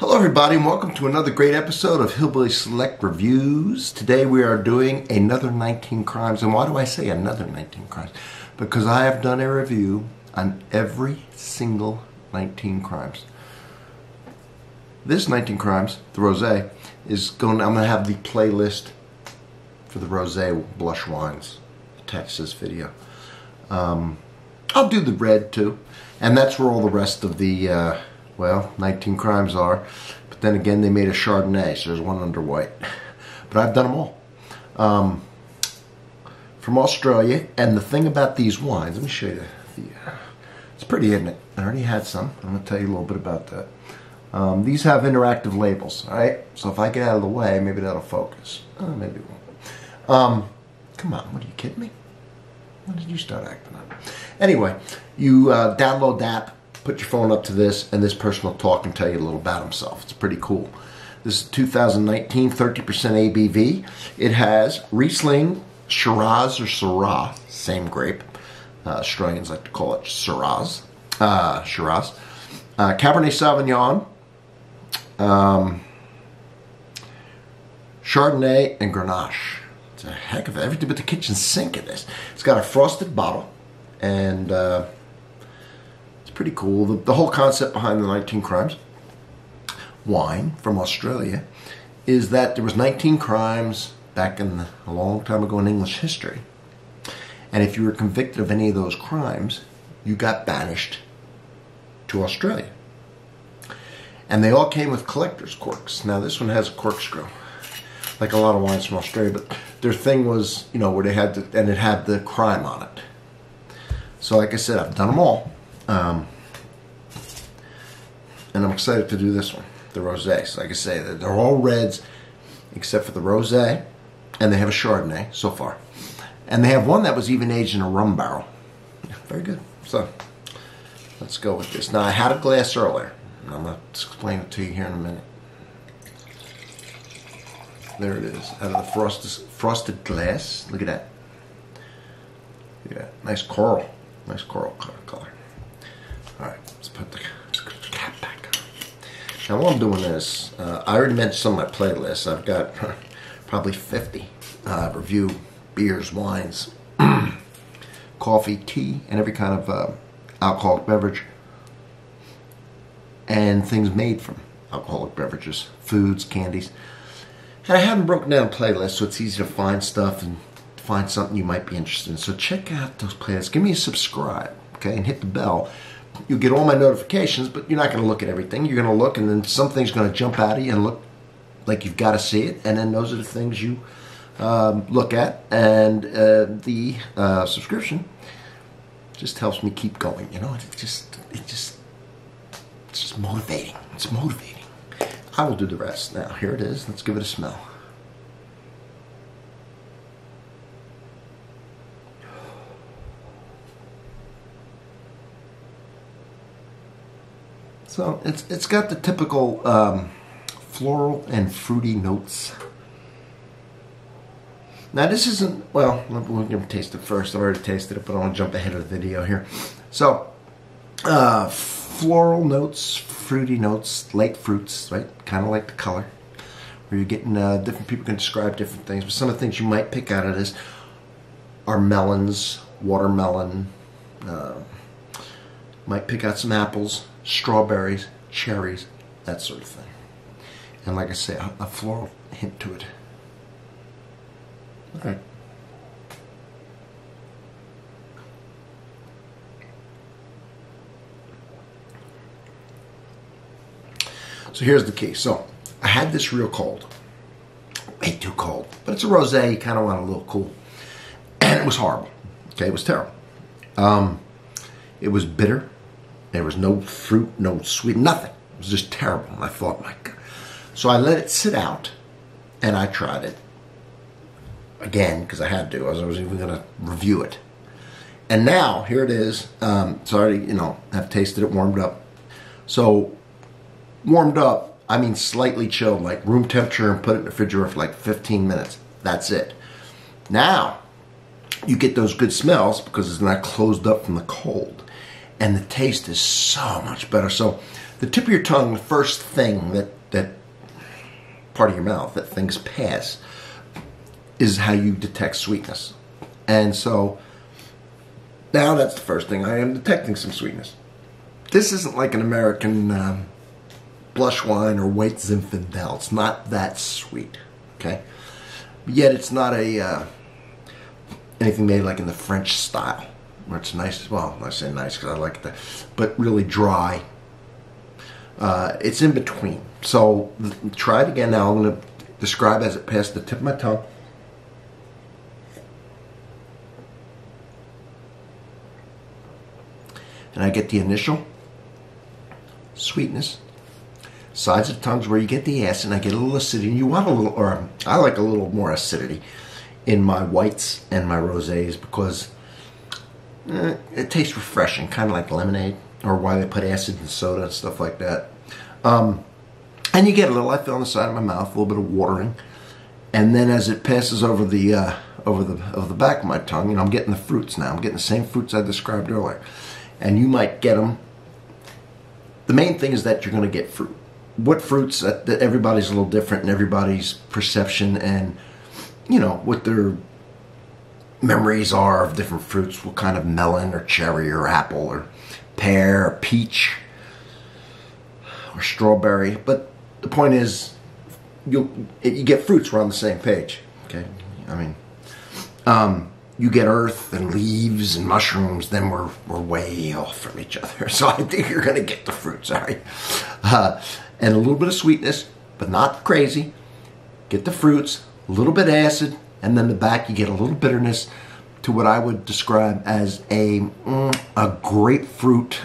Hello everybody and welcome to another great episode of Hillbilly Select Reviews. Today we are doing another 19 Crimes. And why do I say another 19 Crimes? Because I have done a review on every single 19 Crimes. This 19 Crimes, the Rosé, I'm going to have the playlist for the Rosé blush wines attached to this video. I'll do the red too. And that's where all the rest of the... 19 Crimes are, but then again they made a Chardonnay, so there's one under white. But I've done them all. From Australia, and the thing about these wines, let me show you. It's pretty, isn't it? I already had some. I'm going to tell you a little bit about that. These have interactive labels, alright? So if I get out of the way, maybe that'll focus. Oh, maybe it won't. Come on, what, are you kidding me? When did you start acting up? Anyway, you download the app. Put your phone up to this, and this person will talk and tell you a little about himself. It's pretty cool. This is 2019, 30% ABV. It has Riesling, Shiraz or Syrah, same grape. Australians like to call it Shiraz. Cabernet Sauvignon, Chardonnay, and Grenache. It's a heck of everything but the kitchen sink in this. It's got a frosted bottle, and... pretty cool. The whole concept behind the 19 Crimes wine from Australia is that there was 19 crimes back in a long time ago in English history, and if you were convicted of any of those crimes, you got banished to Australia. And they all came with collector's corks. Now this one has a corkscrew, like a lot of wines from Australia, but their thing was, you know, where they had to, and it had the crime on it. So like I said, I've done them all. And I'm excited to do this one, the Rosé. So like I say, they're all reds except for the Rosé, and they have a Chardonnay so far. And they have one that was even aged in a rum barrel. Very good. So let's go with this. Now I had a glass earlier, and I'm going to explain it to you here in a minute. There it is, out of the frosted glass. Look at that. Look at that. Nice coral color. Alright, let's put the cap back on. Now while I'm doing this, I already mentioned some of my playlists. I've got probably 50 review beers, wines, coffee, tea, and every kind of alcoholic beverage, and things made from alcoholic beverages, foods, candies. And I haven't broken down playlists, so it's easy to find stuff and find something you might be interested in. So check out those playlists. Give me a subscribe, okay, and hit the bell. You'll get all my notifications, but you're not going to look at everything. You're going to look, and then something's going to jump out at you and look like you've got to see it. And then those are the things you look at. And the subscription just helps me keep going. You know, it's just motivating. It's motivating. I will do the rest now. Here it is. Let's give it a smell. So it's got the typical floral and fruity notes. Now this isn't, well, we're going to taste it first. I've already tasted it, but I want to jump ahead of the video here. So floral notes, fruity notes, light fruits, right? Kind of like the color. Where you're getting, different people can describe different things, but some of the things you might pick out of this are melons, watermelon, might pick out some apples, strawberries, cherries, that sort of thing. And like I say, a floral hint to it. All right. So here's the key. So I had this real cold. Way too cold. But it's a rosé. You kind of want a little cool. And it was horrible. Okay, it was terrible. It was bitter. There was no fruit, no sweet, nothing. It was just terrible. And I thought, my God. So I let it sit out, and I tried it again because I had to. I was even going to review it. And now here it is. It's already, you know, I've tasted it, warmed up. So warmed up, I mean slightly chilled, like room temperature, and put it in the refrigerator for like 15 minutes. That's it. Now you get those good smells because it's not closed up from the cold. And the taste is so much better. So the tip of your tongue, the first thing that part of your mouth that things pass is how you detect sweetness. And so now that's the first thing, I am detecting some sweetness. This isn't like an American blush wine or white Zinfandel. It's not that sweet, okay? Yet it's not a anything made like in the French style, where it's nice. Well, I say nice because I like that, but really dry. It's in between. So try it again. Now I'm going to describe as it passed the tip of my tongue. And I get the initial sweetness, sides of tongues where you get the acid, and I get a little acidity. And you want a little, or I like a little more acidity in my whites and my rosés because it tastes refreshing, kind of like lemonade, or why they put acid in soda and stuff like that. And you get a little, I feel on the side of my mouth, a little bit of watering, and then as it passes over the back of my tongue, and I'm getting the fruits now. I'm getting the same fruits I described earlier. And you might get them. The main thing is that you're going to get fruit. What fruits? That everybody's a little different, and everybody's perception and, you know, what their memories are of different fruits. What kind of melon or cherry or apple or pear or peach or strawberry. But the point is, you get fruits. We're on the same page, okay? I mean, you get earth and leaves and mushrooms, then we're way off from each other. So I think you're going to get the fruits, all right? And a little bit of sweetness, but not crazy. Get the fruits, a little bit of acid, and then the back you get a little bitterness to what I would describe as a grapefruit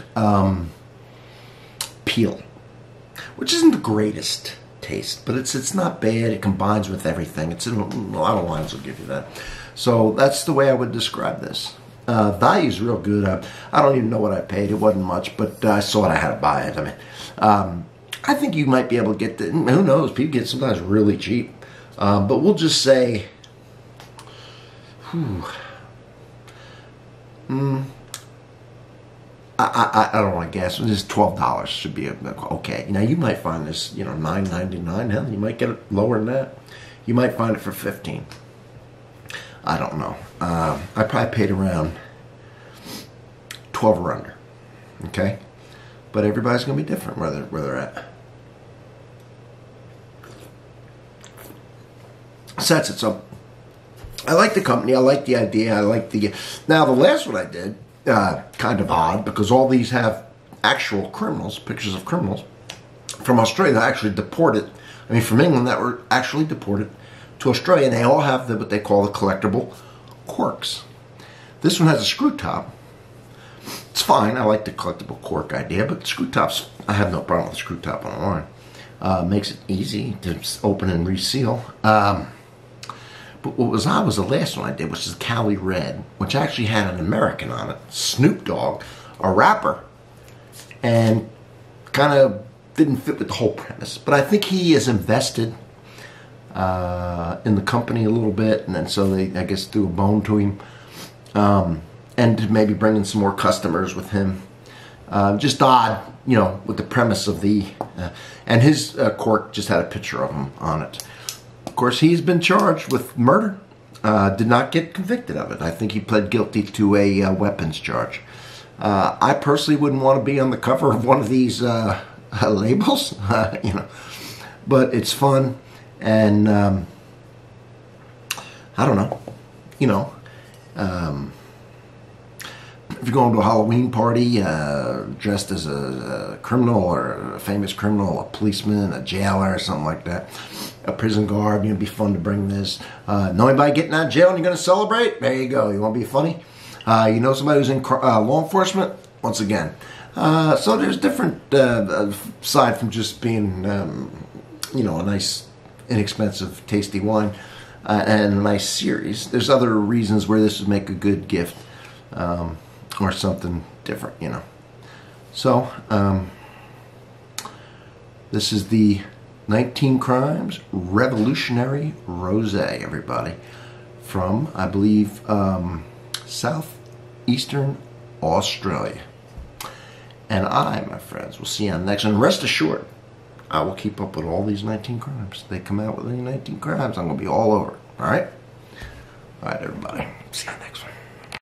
peel, which isn't the greatest taste, but it's not bad. It combines with everything. It's in a lot of wines will give you that. So that's the way I would describe this. Value's real good. I don't even know what I paid. It wasn't much, but I saw it. I had to buy it. I mean, I think you might be able to get the, who knows, people get sometimes really cheap. But we'll just say, I don't want to guess. This $12 should be okay. Now you might find this, you know, $9.99. Hell, you might get it lower than that. You might find it for $15. I don't know. I probably paid around 12 or under, okay? But everybody's going to be different where they're at. Sets it. So I like the company. I like the idea. I like the... Now, the last one I did, kind of odd, because all these have actual criminals, pictures of criminals, from Australia that actually deported. I mean, from England that were actually deported to Australia, and they all have what they call the collectible corks. This one has a screw top. It's fine. I like the collectible cork idea, but screw tops, I have no problem with the screw top on a wine. Makes it easy to open and reseal. But what was odd was the last one I did, which is Cali Red, which actually had an American on it, Snoop Dogg, a rapper, and kind of didn't fit with the whole premise. But I think he is invested in the company a little bit, and then so they, I guess, threw a bone to him, and maybe bringing some more customers with him. Just odd, you know, with the premise of the, and his cork just had a picture of him on it. Of course, he's been charged with murder, did not get convicted of it. I think he pled guilty to a weapons charge. I personally wouldn't want to be on the cover of one of these labels, you know, but it's fun. And, I don't know, you know, if you're going to a Halloween party, dressed as a criminal or a famous criminal, a policeman, a jailer or something like that, a prison guard, you know, it'd be fun to bring this. Know anybody getting out of jail and you're going to celebrate? There you go. You want to be funny? You know somebody who's in law enforcement? Once again. So there's different, aside from just being, you know, a nice, inexpensive, tasty wine, and a nice series. There's other reasons where this would make a good gift, or something different, you know. So, this is the 19 Crimes Revolutionary Rosé, everybody, from, I believe, southeastern Australia. and I, my friends, will see you on the next one. Rest assured, I will keep up with all these 19 Crimes. They come out with any 19 Crimes, I'm going to be all over it. All right? All right, everybody. See you next one.